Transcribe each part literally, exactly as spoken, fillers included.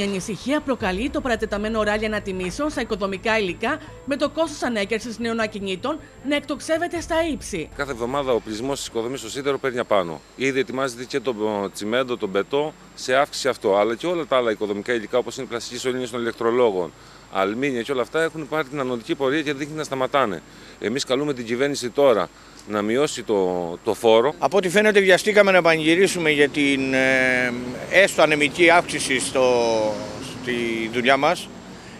Έντονη ανησυχία προκαλεί το παρατεταμένο ράλι ανατιμήσεων στα οικοδομικά υλικά, με το κόστος ανέκερσης νέων ακινήτων να εκτοξεύεται στα ύψη. Κάθε εβδομάδα ο πληθυσμός της οικοδομής στο σίδερο παίρνει απάνω. Ήδη ετοιμάζεται και το τσιμέντο, το μπετό σε αύξηση αυτό, αλλά και όλα τα άλλα οικοδομικά υλικά όπως είναι οι πλαστικές σωλήνες των ηλεκτρολόγων, αλμίνια και όλα αυτά έχουν πάρει την ανωδική πορεία και δείχνει να σταματάνε. Εμείς καλούμε την κυβέρνηση τώρα να μειώσει το, το φόρο. Από ό,τι φαίνεται βιαστήκαμε να πανηγυρίσουμε για την ε, έστω ανεμική αύξηση στο, στη δουλειά μας.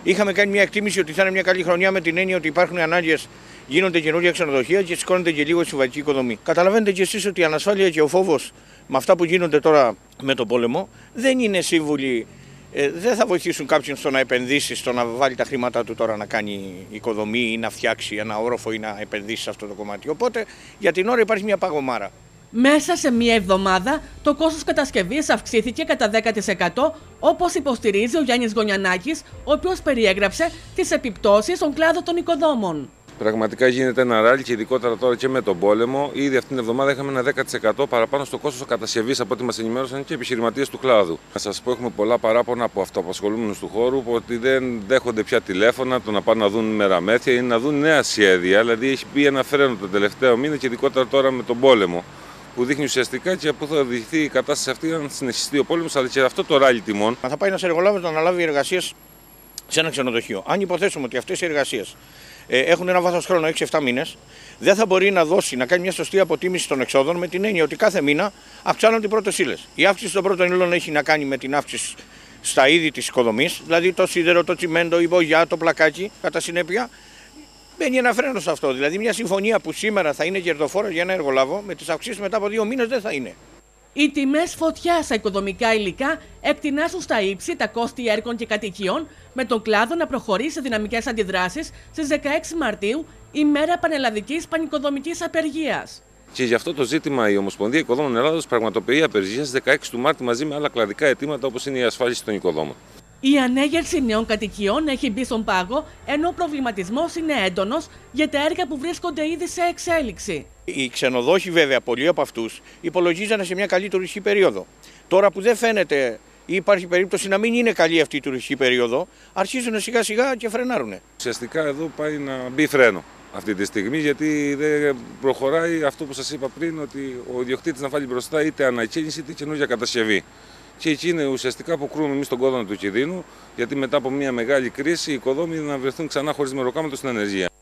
Είχαμε κάνει μια εκτίμηση ότι θα είναι μια καλή χρονιά με την έννοια ότι υπάρχουν ανάγκες, γίνονται καινούργια ξενοδοχεία και σηκώνεται και λίγο η συμβατική οικοδομή. Καταλαβαίνετε κι εσείς ότι η ανασφάλεια και ο φόβος με αυτά που γίνονται τώρα με τον πόλεμο δεν είναι σύμβουλοι. Ε, δεν θα βοηθήσουν κάποιον στο να επενδύσει, στο να βάλει τα χρήματά του τώρα να κάνει οικοδομή ή να φτιάξει ένα όροφο ή να επενδύσει σε αυτό το κομμάτι. Οπότε για την ώρα υπάρχει μια παγωμάρα. Μέσα σε μία εβδομάδα το κόστος κατασκευής αυξήθηκε κατά δέκα τοις εκατό, όπως υποστηρίζει ο Γιάννης Γωνιανάκης, ο οποίος περιέγραψε τις επιπτώσεις στον κλάδο των οικοδόμων. Πραγματικά γίνεται ένα ράλι και ειδικότερα τώρα και με τον πόλεμο. Ήδη αυτήν την εβδομάδα είχαμε ένα δέκα τοις εκατό παραπάνω στο κόστος κατασκευής από ό,τι μας ενημέρωσαν και οι επιχειρηματίες του κλάδου. Να σας πω, έχουμε πολλά παράπονα από αυτοαπασχολούμενους του χώρου ότι δεν δέχονται πια τηλέφωνα, το να πάνε να δουν μεραμέθια ή να δουν νέα σχέδια. Δηλαδή έχει μπει ένα φρένο τον τελευταίο μήνα και ειδικότερα τώρα με τον πόλεμο, που δείχνει ουσιαστικά και πού θα οδηγηθεί η κατάσταση αυτή αν συνεχιστεί ο πόλεμος, αλλά και αυτό το ράλι τιμών. Θα πάει ένας εργολάβος να αναλάβει εργασίες σε ένα ξενοδοχείο. Αν υποθέσουμε ότι αυτές οι εργασίες έχουν ένα βάθος χρόνο, έξι εφτά μήνες, δεν θα μπορεί να δώσει, να κάνει μια σωστή αποτίμηση των εξόδων με την έννοια ότι κάθε μήνα αυξάνονται οι πρώτες ύλες. Η αύξηση των πρώτων ύλων έχει να κάνει με την αύξηση στα είδη της οικοδομής, δηλαδή το σίδερο, το τσιμέντο, η μπογιά, το πλακάκι. Κατά συνέπεια, μπαίνει ένα φρένο σε αυτό. Δηλαδή, μια συμφωνία που σήμερα θα είναι κερδοφόρο για ένα εργολάβο, με τις αυξήσεις μετά από δύο μήνες δεν θα είναι. Οι τιμές φωτιά στα οικοδομικά υλικά εκτινάσουν στα ύψη τα κόστη έργων και κατοικιών, με τον κλάδο να προχωρεί σε δυναμικές αντιδράσεις στις δεκαέξι Μαρτίου, ημέρα πανελλαδικής πανοικοδομικής απεργίας. Και γι' αυτό το ζήτημα η Ομοσπονδία Οικοδόμων Ελλάδος πραγματοποιεί απεργία στις δεκαέξι του Μάρτη μαζί με άλλα κλαδικά αιτήματα όπως είναι η ασφάλιση των οικοδόμων. Η ανέγερση νέων κατοικιών έχει μπει στον πάγο, ενώ ο προβληματισμός είναι έντονος για τα έργα που βρίσκονται ήδη σε εξέλιξη. Οι ξενοδόχοι, βέβαια, πολλοί από αυτούς υπολογίζανε σε μια καλή τουριστική περίοδο. Τώρα που δεν φαίνεται ή υπάρχει περίπτωση να μην είναι καλή αυτή η τουριστική περίοδο, αρχίζουν σιγά σιγά και φρενάρουν. Ουσιαστικά εδώ πάει να μπει φρένο αυτή τη στιγμή, γιατί δεν προχωράει αυτό που σας είπα πριν, ότι ο ιδιοκτήτης να βάλει μπροστά είτε ανακαίνιση είτε καινούργια κατασκευή. Και εκεί είναι ουσιαστικά που κρούμε εμείς τον κόδωνα του κινδύνου, γιατί μετά από μια μεγάλη κρίση οι οικοδόμοι να βρεθούν ξανά χωρίς μεροκάματο στην ανεργία.